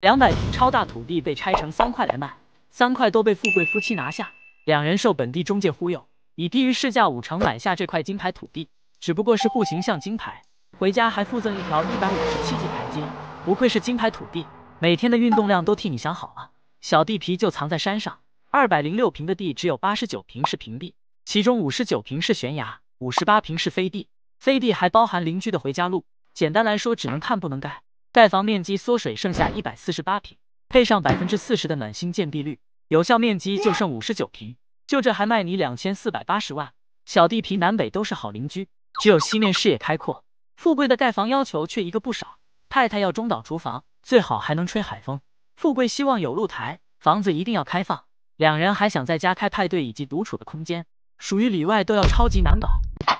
200平超大土地被拆成3块来卖，3块都被富贵夫妻拿下。两人受本地中介忽悠，以低于市价5成买下这块金牌土地，只不过是户型像金牌，回家还附赠一条157G 牌巾。不愧是金牌土地，每天的运动量都替你想好了。小地皮就藏在山上，206平的地只有89平是平地，其中59平是悬崖，58平是飞地。飞地还包含邻居的回家路。简单来说，只能看不能盖。盖房面积缩水，剩下148平，配上40%的暖心建蔽率，有效面积就剩59平。就这还卖你2480万。小地皮南北都是好邻居，只有西面视野开阔。富贵的盖房要求却一个不少，太太要中岛厨房，最好还能吹海风。富贵希望有露台，房子一定要开放。两人还想在家开派对以及独处的空间，属于里外都要超级难搞。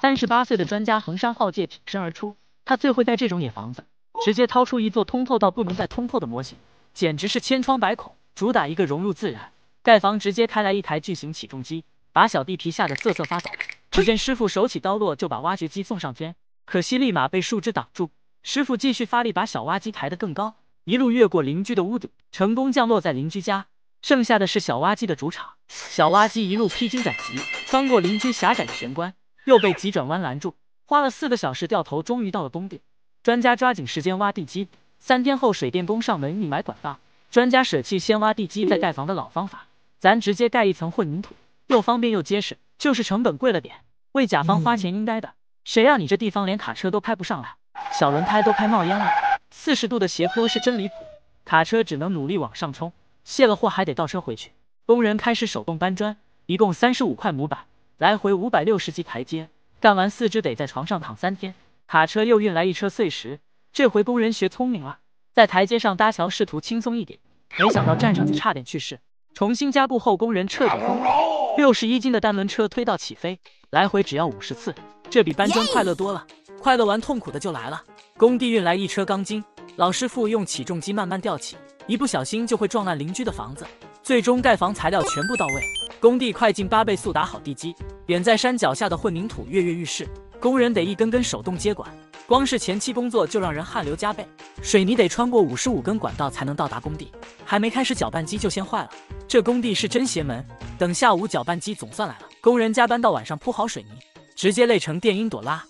38岁的专家横山浩介挺身而出，他最会盖这种野房子。直接掏出一座通透到不能再通透的模型，简直是千疮百孔，主打一个融入自然。盖房直接开来一台巨型起重机，把小地皮吓得瑟瑟发抖。只见师傅手起刀落就把挖掘机送上天，可惜立马被树枝挡住。师傅继续发力把小挖机抬得更高，一路越过邻居的屋顶，成功降落在邻居家。剩下的是小挖机的主场，小挖机一路披荆斩棘，翻过邻居狭窄的玄关，又被急转弯拦住。花了4个小时掉头，终于到了东顶。专家抓紧时间挖地基，3天后水电工上门预埋管道。专家舍弃先挖地基再盖房的老方法，咱直接盖一层混凝土，又方便又结实，就是成本贵了点，为甲方花钱应该的。谁让你这地方连卡车都开不上来，小轮胎都开冒烟了。40度的斜坡是真离谱，卡车只能努力往上冲，卸了货还得倒车回去。工人开始手动搬砖，一共35块模板，来回560级台阶，干完4只得在床上躺3天。卡车又运来一车碎石，这回工人学聪明了，在台阶上搭桥试图轻松一点，没想到站上去差点去世。重新加固后，工人彻底疯了，61斤的单轮车推到起飞，来回只要50次，这比搬砖快乐多了。快乐完，痛苦的就来了。工地运来一车钢筋，老师傅用起重机慢慢吊起，一不小心就会撞烂邻居的房子。最终盖房材料全部到位，工地快进8倍速打好地基，远在山脚下的混凝土跃跃欲试。工人得一根根手动接管，光是前期工作就让人汗流浃背。水泥得穿过55根管道才能到达工地，还没开始搅拌机就先坏了，这工地是真邪门。等下午搅拌机总算来了，工人加班到晚上铺好水泥，直接累成电音朵拉。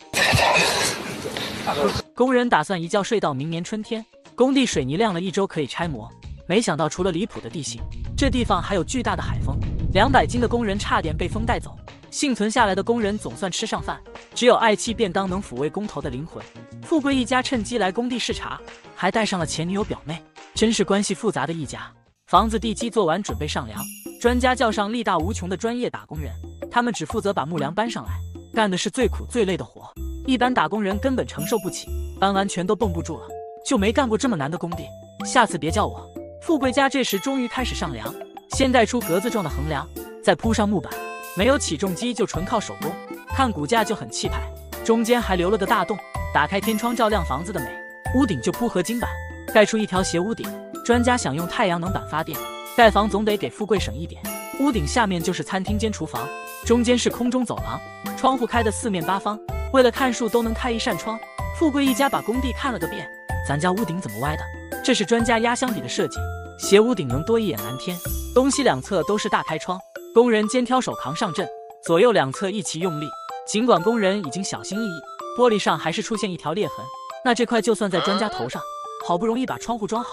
工人打算一觉睡到明年春天。工地水泥晾了1周可以拆模，没想到除了离谱的地形，这地方还有巨大的海风，200斤的工人差点被风带走。幸存下来的工人总算吃上饭，只有爱妻便当能抚慰工头的灵魂。富贵一家趁机来工地视察，还带上了前女友表妹，真是关系复杂的一家。房子地基做完，准备上梁，专家叫上力大无穷的专业打工人，他们只负责把木梁搬上来，干的是最苦最累的活，一般打工人根本承受不起，搬完全都绷不住了，就没干过这么难的工地，下次别叫我。富贵家这时终于开始上梁，先带出格子状的横梁，再铺上木板。没有起重机就纯靠手工，看骨架就很气派，中间还留了个大洞，打开天窗照亮房子的美。屋顶就铺合金板，盖出一条斜屋顶。专家想用太阳能板发电，盖房总得给富贵省一点。屋顶下面就是餐厅兼厨房，中间是空中走廊，窗户开的4面8方，为了看树都能开一扇窗。富贵一家把工地看了个遍，咱家屋顶怎么歪的？这是专家压箱底的设计，斜屋顶能多一眼蓝天。东西两侧都是大开窗，工人肩挑手扛上阵，左右两侧一起用力。尽管工人已经小心翼翼，玻璃上还是出现一条裂痕。那这块就算在专家头上，好不容易把窗户装好，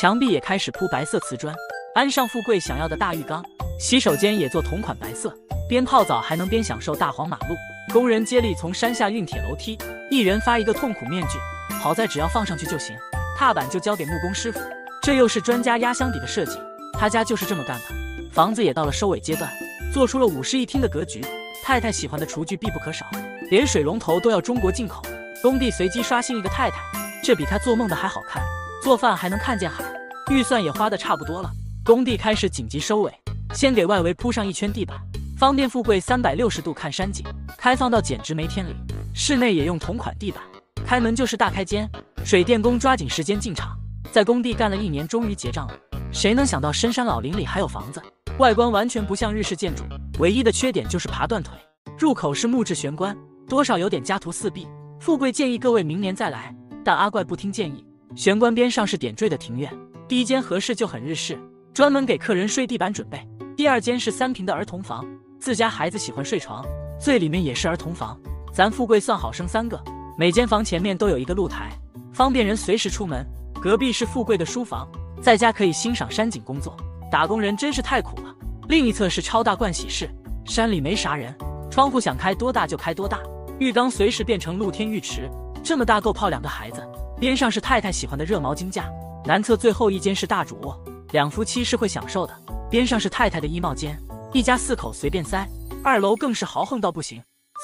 墙壁也开始铺白色瓷砖，安上富贵想要的大浴缸，洗手间也做同款白色，边泡澡还能边享受大黄马路。工人接力从山下运铁楼梯，一人发一个痛苦面具，好在只要放上去就行，踏板就交给木工师傅。这又是专家压箱底的设计，他家就是这么干的。房子也到了收尾阶段，做出了51厅的格局，太太喜欢的厨具必不可少，连水龙头都要中国进口。工地随机刷新一个太太，这比她做梦的还好看，做饭还能看见海。预算也花的差不多了，工地开始紧急收尾，先给外围铺上一圈地板，方便富贵360度看山景，开放到简直没天理。室内也用同款地板，开门就是大开间。水电工抓紧时间进场，在工地干了1年，终于结账了。谁能想到深山老林里还有房子？外观完全不像日式建筑，唯一的缺点就是爬断腿。入口是木质玄关，多少有点家徒四壁。富贵建议各位明年再来，但阿怪不听建议。玄关边上是点缀的庭院，第一间和室就很日式，专门给客人睡地板准备；第二间是3平的儿童房，自家孩子喜欢睡床，最里面也是儿童房。咱富贵算好生3个，每间房前面都有一个露台，方便人随时出门。隔壁是富贵的书房，在家可以欣赏山景工作。打工人真是太苦了。另一侧是超大盥洗室，山里没啥人，窗户想开多大就开多大，浴缸随时变成露天浴池，这么大够泡2个孩子。边上是太太喜欢的热毛巾架。南侧最后一间是大主卧，2夫妻是会享受的。边上是太太的衣帽间，一家4口随便塞。2楼更是豪横到不行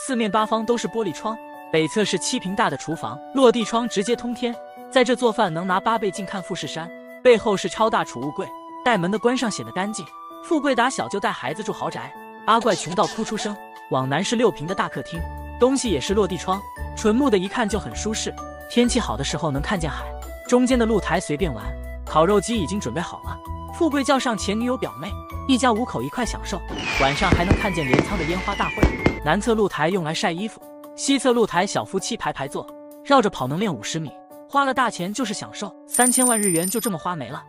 ，4面8方都是玻璃窗。北侧是7平大的厨房，落地窗直接通天，在这做饭能拿8倍近看富士山。背后是超大储物柜，带门的关上显得干净。富贵打小就带孩子住豪宅，阿怪穷到哭出声。往南是6平的大客厅，东西也是落地窗，纯木的一看就很舒适。天气好的时候能看见海，中间的露台随便玩，烤肉机已经准备好了。富贵叫上前女友表妹，一家5口一块享受。晚上还能看见镰仓的烟花大会。南侧露台用来晒衣服，西侧露台小夫妻排排坐，绕着跑能练50米，花了大钱就是享受，3000万日元就这么花没了。